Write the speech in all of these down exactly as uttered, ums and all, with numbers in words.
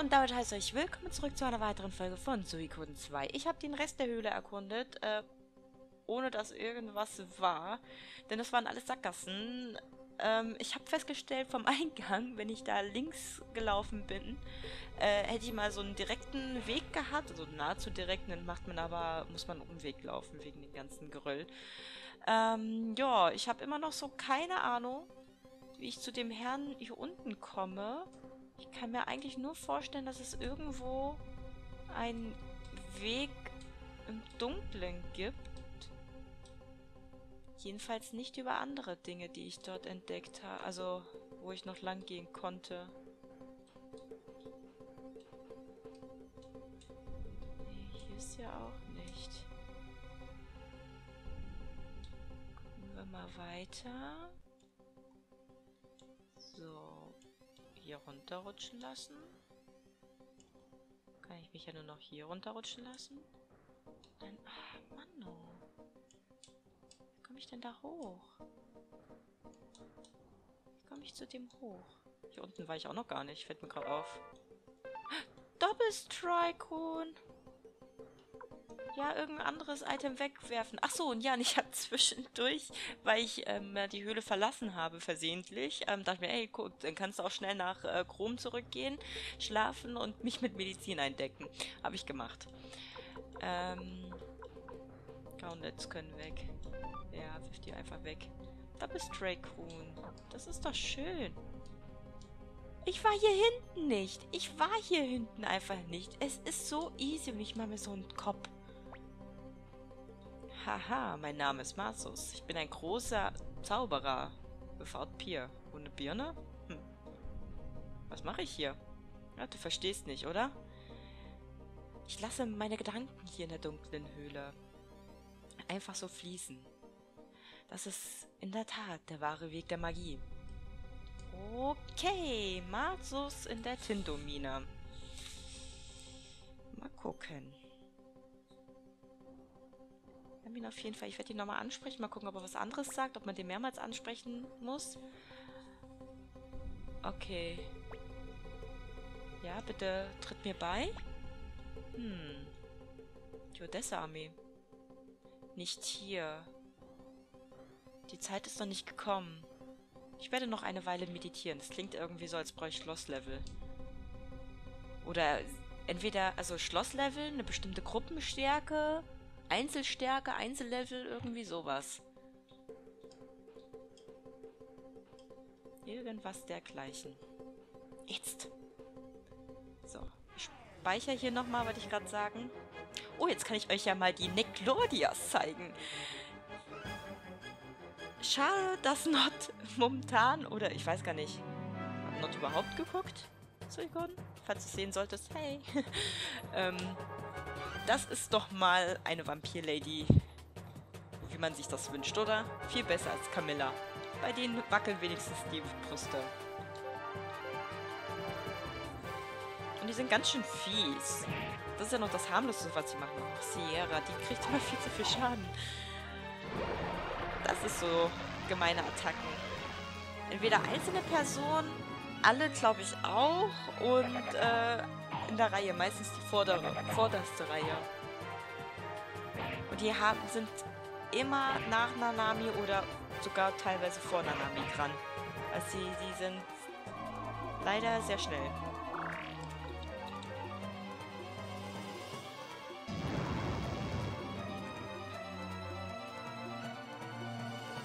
Und damit heißt euch willkommen zurück zu einer weiteren Folge von Suikoden zwei. Ich habe den Rest der Höhle erkundet, äh, ohne dass irgendwas war, denn das waren alles Sackgassen. Ähm, ich habe festgestellt, vom Eingang, wenn ich da links gelaufen bin, äh, hätte ich mal so einen direkten Weg gehabt, also nahezu direkten, dann macht man aber, muss man einen Umweg laufen wegen dem ganzen Geröll. Ähm, ja, ich habe immer noch so keine Ahnung, wie ich zu dem Herrn hier unten komme. Ich kann mir eigentlich nur vorstellen, dass es irgendwo einen Weg im Dunklen gibt. Jedenfalls nicht über andere Dinge, die ich dort entdeckt habe. Also, wo ich noch lang gehen konnte. Nee, hier ist ja auch nicht. Gucken wir mal weiter. So. Hier runterrutschen lassen. Kann ich mich ja nur noch hier runterrutschen lassen? Dann, ah, Mann, oh. Wie komme ich denn da hoch? Wie komme ich zu dem hoch? Hier unten war ich auch noch gar nicht. Fällt mir gerade auf. Doppelstrike-Huhn! Ja, irgendein anderes Item wegwerfen. Achso, und ja, und ich habe zwischendurch, weil ich ähm, die Höhle verlassen habe, versehentlich, ähm, dachte ich mir, ey, guck, dann kannst du auch schnell nach äh, Chrom zurückgehen, schlafen und mich mit Medizin eindecken. Habe ich gemacht. Ähm, Gauntlets können weg. Ja, wirf die einfach weg. Double Stray Queen. Das ist doch schön. Ich war hier hinten nicht. Ich war hier hinten einfach nicht. Es ist so easy und ich mache mir so einen Kopf. Haha, mein Name ist Marcus. Ich bin ein großer Zauberer. Without Pier. Ohne Birne? Hm. Was mache ich hier? Ja, du verstehst nicht, oder? Ich lasse meine Gedanken hier in der dunklen Höhle einfach so fließen. Das ist in der Tat der wahre Weg der Magie. Okay, Marcus in der Tinto Mine. Mal gucken. Ihn auf jeden Fall. Ich werde ihn nochmal ansprechen. Mal gucken, ob er was anderes sagt. Ob man den mehrmals ansprechen muss. Okay. Ja, bitte tritt mir bei. Hm. Die Odessa-Armee. Nicht hier. Die Zeit ist noch nicht gekommen. Ich werde noch eine Weile meditieren. Das klingt irgendwie so, als bräuchte ich Schlosslevel. Oder entweder, also Schlosslevel, eine bestimmte Gruppenstärke... Einzelstärke, Einzellevel, irgendwie sowas. Irgendwas dergleichen. Jetzt. So, ich speichere hier nochmal, wollte ich gerade sagen. Oh, jetzt kann ich euch ja mal die Neklodias zeigen. Schade, dass Not momentan, oder ich weiß gar nicht, hab Not überhaupt geguckt? Suikoden, falls du es sehen solltest, hey. ähm... Das ist doch mal eine Vampir-Lady, wie man sich das wünscht, oder? Viel besser als Camilla. Bei denen wackeln wenigstens die Brüste. Und die sind ganz schön fies. Das ist ja noch das Harmloseste, was sie machen. Ach, Sierra, die kriegt immer viel zu viel Schaden. Das ist so gemeine Attacken. Entweder einzelne Personen, alle glaube ich auch, und äh... in der Reihe, meistens die vordere, vorderste Reihe. Und die haben, sind immer nach Nanami oder sogar teilweise vor Nanami dran. Also sie, sie sind leider sehr schnell.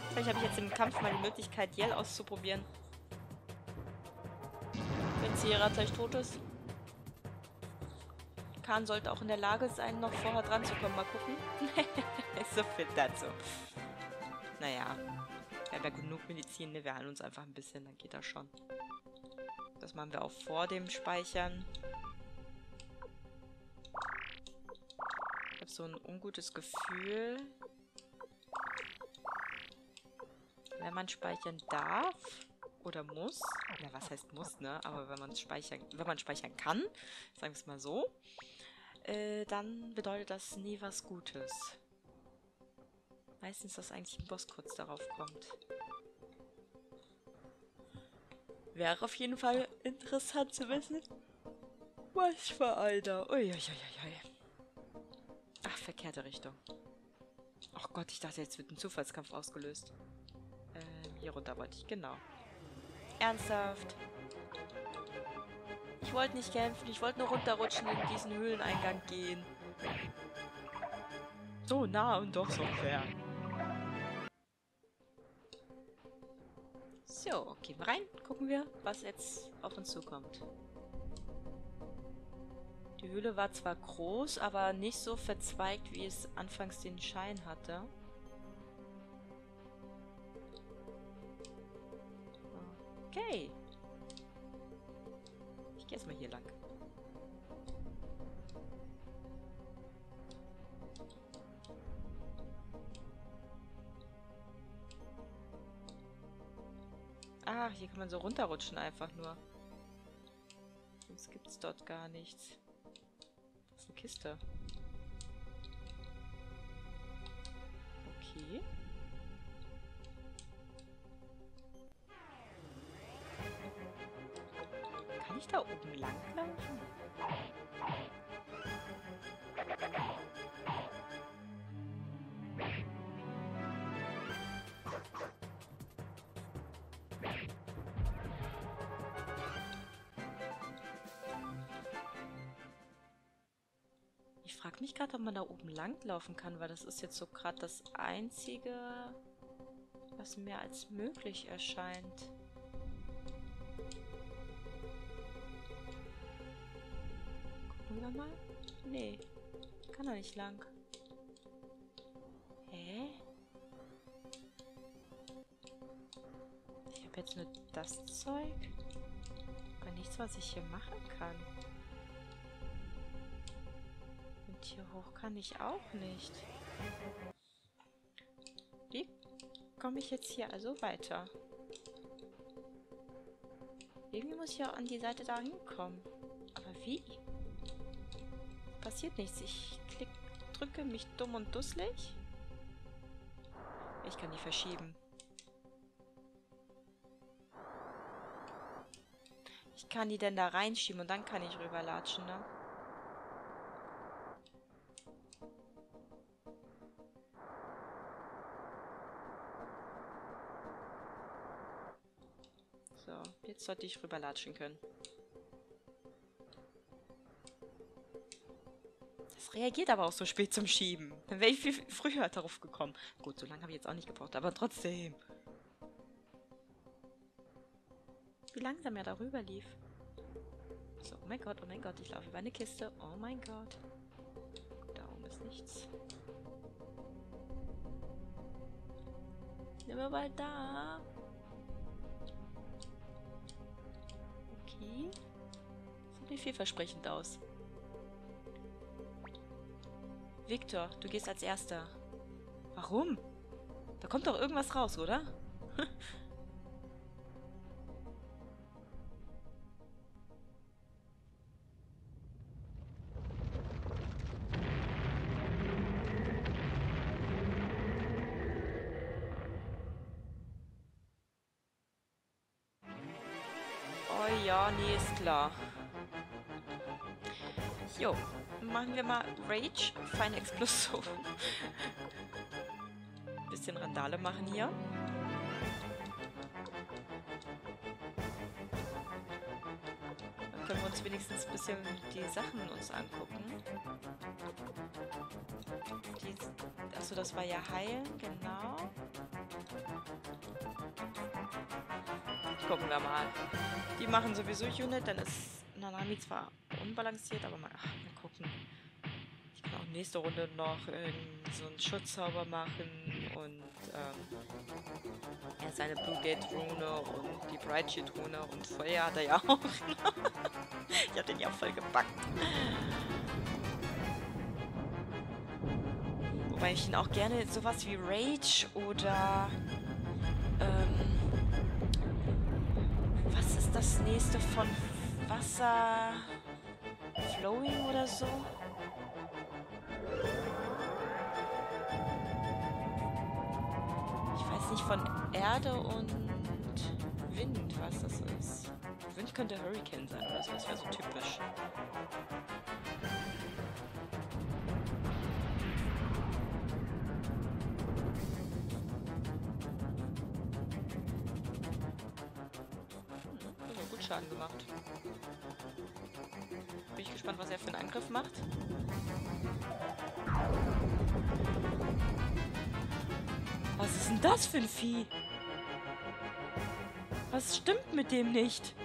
Vielleicht habe ich jetzt im Kampf mal die Möglichkeit, Yell auszuprobieren. Wenn Sierra gleich tot ist. Kahn sollte auch in der Lage sein, noch vorher dran zu kommen. Mal gucken. So viel dazu. Naja. Wir haben ja genug Medizin. Ne? Wir heilen uns einfach ein bisschen, dann geht das schon. Das machen wir auch vor dem Speichern. Ich habe so ein ungutes Gefühl. Wenn man speichern darf oder muss. Na, was heißt muss, ne? Aber wenn man speichern, wenn man speichern kann, sagen wir es mal so. Äh, dann bedeutet das nie was Gutes. Meistens, dass eigentlich ein Boss kurz darauf kommt. Wäre auf jeden Fall interessant zu wissen, Was für einer. Uiuiuiui. Ach, verkehrte Richtung. Ach Gott, ich dachte, jetzt wird ein Zufallskampf ausgelöst. Ähm, hier runter wollte ich, genau. Ernsthaft? Ich wollte nicht kämpfen, ich wollte nur runterrutschen und in diesen Höhleneingang gehen. So nah und doch so fern. So, gehen wir rein, gucken wir, was jetzt auf uns zukommt. Die Höhle war zwar groß, aber nicht so verzweigt, wie es anfangs den Schein hatte. Okay. Ich gehe erstmal hier lang. Ah, hier kann man so runterrutschen einfach nur. Sonst gibt es dort gar nichts. Das ist eine Kiste. Okay. Kann ich da oben langlaufen? Ich frage mich gerade, ob man da oben langlaufen kann, weil das ist jetzt so gerade das Einzige, was mir als möglich erscheint. Gucken wir mal. Nee, kann er nicht lang. Hä? Ich habe jetzt nur das Zeug, aber nichts, was ich hier machen kann. Und hier hoch kann ich auch nicht. Wie komme ich jetzt hier also weiter? Irgendwie muss ich ja an die Seite da hinkommen. Aber wie? Passiert nichts. Ich klick, drücke mich dumm und dusselig. Ich kann die verschieben. Ich kann die denn da reinschieben und dann kann ich rüberlatschen, ne? So, jetzt sollte ich rüberlatschen können. Das reagiert aber auch so spät zum Schieben. Dann wäre ich viel früher darauf gekommen. Gut, so lange habe ich jetzt auch nicht gebraucht, aber trotzdem. Wie langsam er darüber lief. So, oh mein Gott, oh mein Gott, ich laufe über eine Kiste. Oh mein Gott. Gut, da oben ist nichts. Sind wir mal da. Okay. Sieht mir vielversprechend aus. Victor, du gehst als Erster. Warum? Da kommt doch irgendwas raus, oder? Ja, nee, ist klar. Jo, machen wir mal Rage, feine Explosion. Bisschen Randale machen hier. Dann können wir uns wenigstens ein bisschen die Sachen uns angucken. Die, achso, das war ja heilen, genau. Gucken wir mal. Die machen sowieso Unit, dann ist Nanami zwar unbalanciert, aber mal, ach, mal gucken. Ich kann auch nächste Runde noch äh, so einen Schutzzauber machen und ähm, ja, seine Blue-Gate-Rune und die Bright-Shield-Rune und Feuer hat er ja auch. Ich hab den ja auch voll gepackt. Wobei ich ihn auch gerne sowas wie Rage oder ähm, das nächste von Wasser Flowing oder so. Ich weiß nicht, von Erde und Wind, was das ist. Wind könnte Hurricane sein oder so, das wäre so typisch. Schaden gemacht. Bin ich gespannt, was er für einen Angriff macht. Was ist denn das für ein Vieh? Was stimmt mit dem nicht?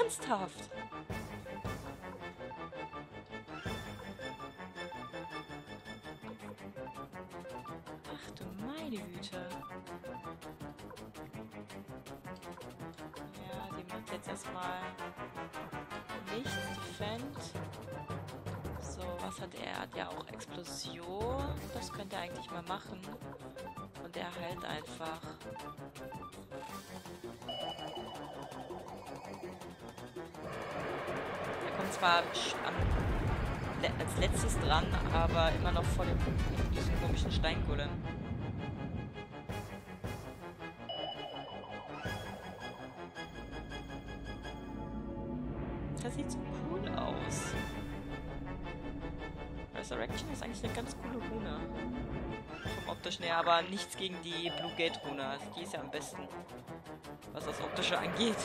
Ernsthaft? Ach du meine Güte. Ja, die macht jetzt erstmal nichts, die Fend. So, was hat er? Er hat ja auch Explosion. Das könnte er eigentlich mal machen. Und er heilt einfach. Er kommt zwar als letztes dran, aber immer noch vor dem diesen komischen Steingolem. Das sieht so cool aus. Resurrection ist eigentlich eine ganz coole Rune. Vom Optischen her, aber nichts gegen die Blue-Gate-Rune. Also die ist ja am besten, was das Optische angeht.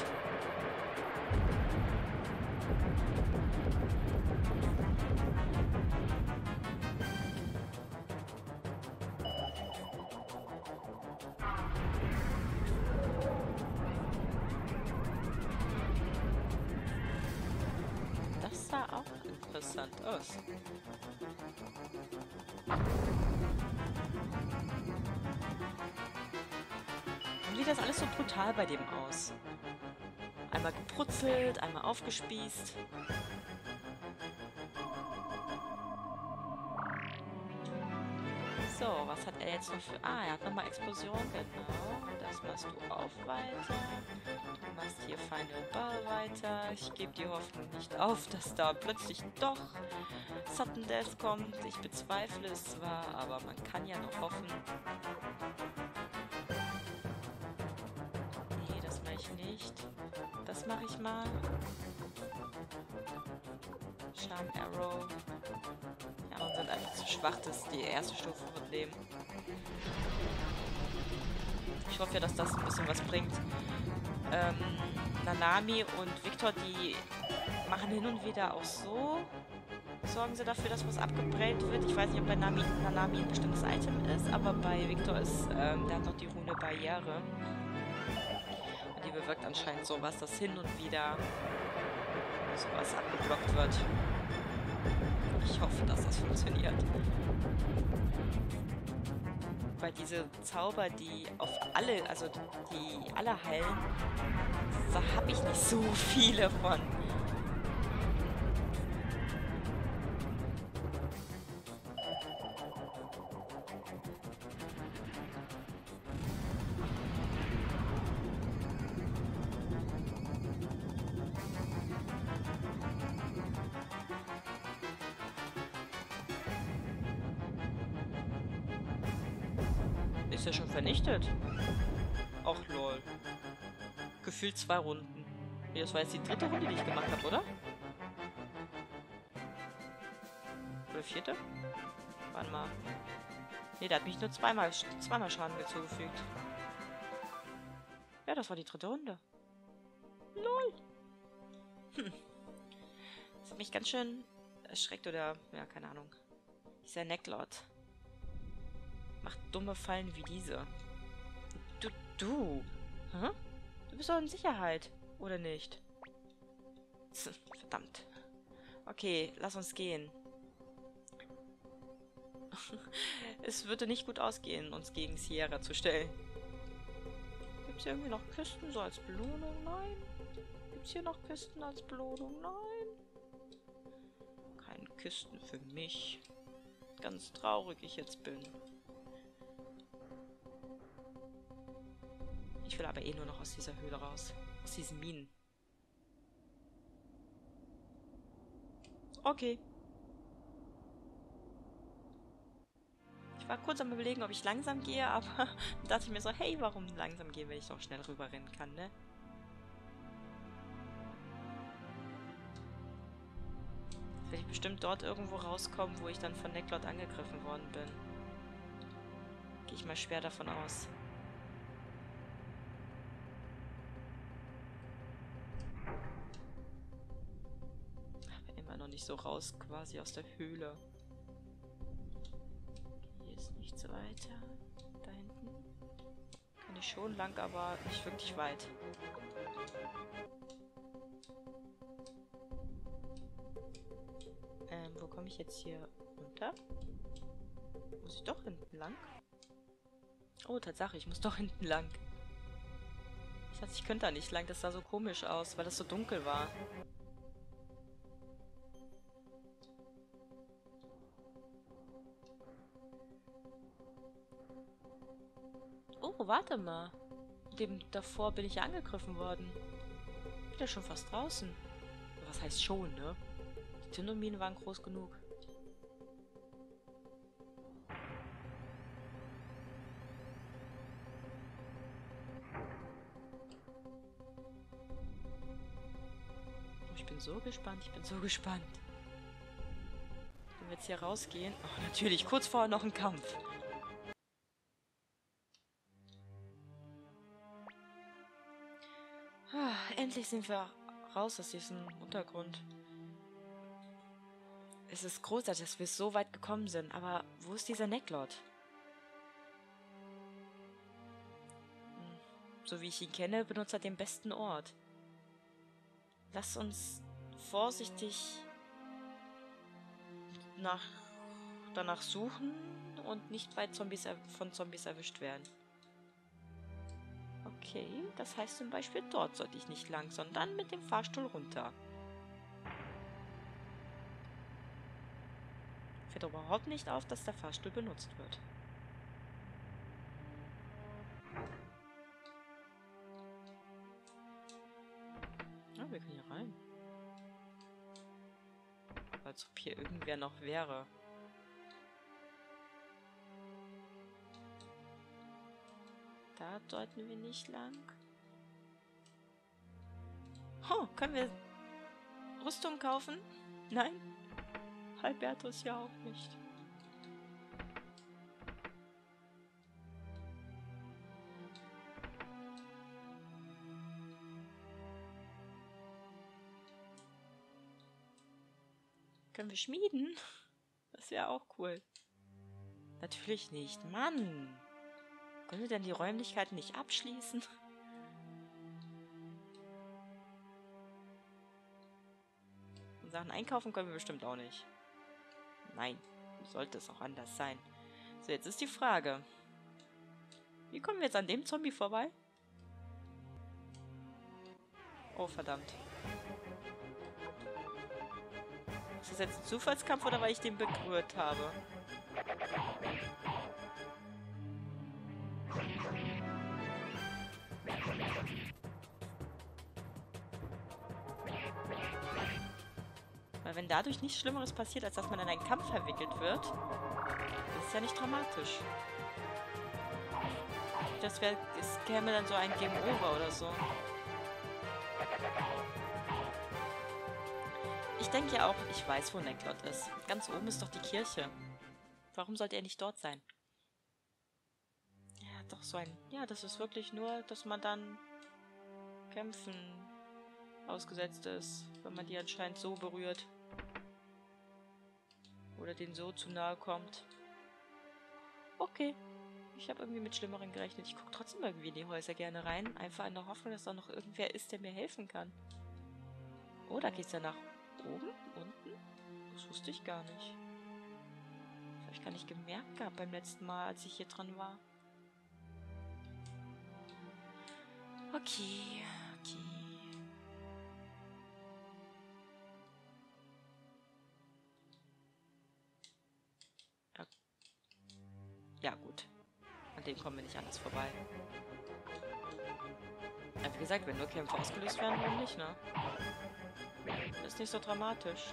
Das sah auch interessant aus. Wie sieht das alles so brutal bei dem aus? Einmal gebrutzelt, einmal aufgespießt. So, was hat er jetzt noch für... Ah, er hat nochmal Explosion, genau. Das machst du auf weiter. Du machst hier Final Ball weiter. Ich gebe die Hoffnung nicht auf, dass da plötzlich doch Sudden Death kommt. Ich bezweifle es zwar, aber man kann ja noch hoffen. Nee, das mache ich nicht. Das mache ich mal. Charm Arrow. Die anderen sind einfach zu schwach, das ist die erste Stufe von dem. Ich hoffe ja, dass das ein bisschen was bringt. Ähm, Nanami und Victor, die machen hin und wieder auch so. Sorgen sie dafür, dass was abgeprellt wird. Ich weiß nicht, ob bei Nanami, Nanami ein bestimmtes Item ist, aber bei Victor ist, ähm, der hat noch die Rune Barriere. Und die bewirkt anscheinend sowas, dass hin und wieder sowas abgeblockt wird. Ich hoffe, dass das funktioniert. Weil diese Zauber, die auf alle, also die alle heilen, da habe ich nicht so viele von. Ist ja schon vernichtet. Och lol. Gefühlt zwei Runden. Das war jetzt die dritte Runde, die ich gemacht habe, oder? Oder vierte? Warte mal. Ne, der hat mich nur zweimal, zweimal Schaden hinzugefügt. Ja, das war die dritte Runde. Lol. Hm. Das hat mich ganz schön erschreckt oder... Ja, keine Ahnung. Dieser Neclord macht dumme Fallen wie diese. Du, du. Hä? Du bist doch in Sicherheit, oder nicht? Verdammt. Okay, lass uns gehen. Es würde nicht gut ausgehen, uns gegen Sierra zu stellen. Gibt's hier irgendwie noch Küsten so als Belohnung? Nein. Gibt's hier noch Küsten als Belohnung? Nein. Keine Küsten für mich. Ganz traurig ich jetzt bin. Ich will aber eh nur noch aus dieser Höhle raus. Aus diesen Minen. Okay. Ich war kurz am Überlegen, ob ich langsam gehe, aber dachte ich mir so, hey, warum langsam gehen, wenn ich doch schnell rüberrennen kann, ne? Jetzt werde ich bestimmt dort irgendwo rauskommen, wo ich dann von Neclord angegriffen worden bin. Gehe ich mal schwer davon aus. Immer noch nicht so raus, quasi aus der Höhle. Hier ist nichts weiter. Da hinten kann ich schon lang, aber nicht wirklich weit. Ähm, wo komme ich jetzt hier runter? Muss ich doch hinten lang? Oh, Tatsache, ich muss doch hinten lang. Ich dachte, ich könnte da nicht lang. Das sah so komisch aus, weil das so dunkel war. Oh, warte mal. Dem davor bin ich ja angegriffen worden. Bin ja schon fast draußen. Was heißt schon, ne? Die Tinto Minen waren groß genug. Ich bin so gespannt, ich bin so gespannt. Wenn wir jetzt hier rausgehen... Oh, natürlich, kurz vorher noch ein Kampf. Ah, endlich sind wir raus aus diesem Untergrund. Es ist großartig, dass wir so weit gekommen sind, aber wo ist dieser Neclord? So wie ich ihn kenne, benutzt er den besten Ort. Lass uns vorsichtig nach, danach suchen und nicht bei Zombies von Zombies erwischt werden. Okay, das heißt zum Beispiel, dort sollte ich nicht lang, sondern mit dem Fahrstuhl runter. Fällt überhaupt nicht auf, dass der Fahrstuhl benutzt wird. Wir können hier rein. Als ob hier irgendwer noch wäre. Da sollten wir nicht lang. Oh, können wir Rüstung kaufen? Nein? Albertus ja auch nicht. Können wir schmieden? Das wäre auch cool. Natürlich nicht. Mann! Können wir denn die Räumlichkeiten nicht abschließen? Und Sachen einkaufen können wir bestimmt auch nicht. Nein, sollte es auch anders sein. So, jetzt ist die Frage. Wie kommen wir jetzt an dem Zombie vorbei? Oh, verdammt. Ist das jetzt ein Zufallskampf oder weil ich den berührt habe? Weil wenn dadurch nichts Schlimmeres passiert, als dass man in einen Kampf verwickelt wird, ist es ja nicht dramatisch. Das wäre, es käme dann so ein Game Over oder so. Ich denke ja auch, ich weiß, wo Neclord ist. Ganz oben ist doch die Kirche. Warum sollte er nicht dort sein? Ja, doch so ein... Ja, das ist wirklich nur, dass man dann kämpfen ausgesetzt ist, wenn man die anscheinend so berührt. Oder denen so zu nahe kommt. Okay. Ich habe irgendwie mit Schlimmeren gerechnet. Ich gucke trotzdem irgendwie in die Häuser gerne rein. Einfach in der Hoffnung, dass da noch irgendwer ist, der mir helfen kann. Oh, da geht's ja nach... Oben? Unten? Das wusste ich gar nicht. Das habe ich gar nicht gemerkt gehabt beim letzten Mal, als ich hier dran war. Okay, okay. Ja, ja gut. An dem kommen wir nicht anders vorbei. Aber wie gesagt, wenn nur Kämpfe ausgelöst werden, warum nicht, ne? Das ist nicht so dramatisch.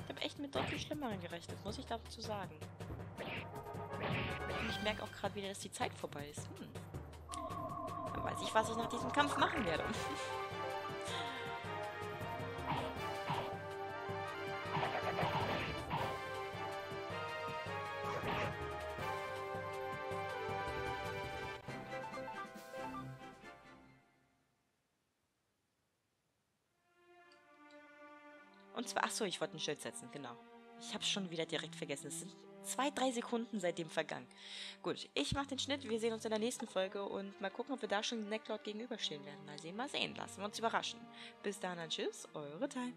Ich habe echt mit deutlich Schlimmeren gerechnet, muss ich dazu sagen. Und ich merke auch gerade wieder, dass die Zeit vorbei ist. Hm. Dann weiß ich, was ich nach diesem Kampf machen werde. Und zwar, achso, ich wollte ein Schild setzen, genau. Ich hab's schon wieder direkt vergessen. Es sind zwei, drei Sekunden seitdem vergangen. Gut, ich mache den Schnitt. Wir sehen uns in der nächsten Folge und mal gucken, ob wir da schon Neclord gegenüberstehen werden. Mal sehen, mal sehen. Lassen wir uns überraschen. Bis dahin, dann tschüss, eure Time.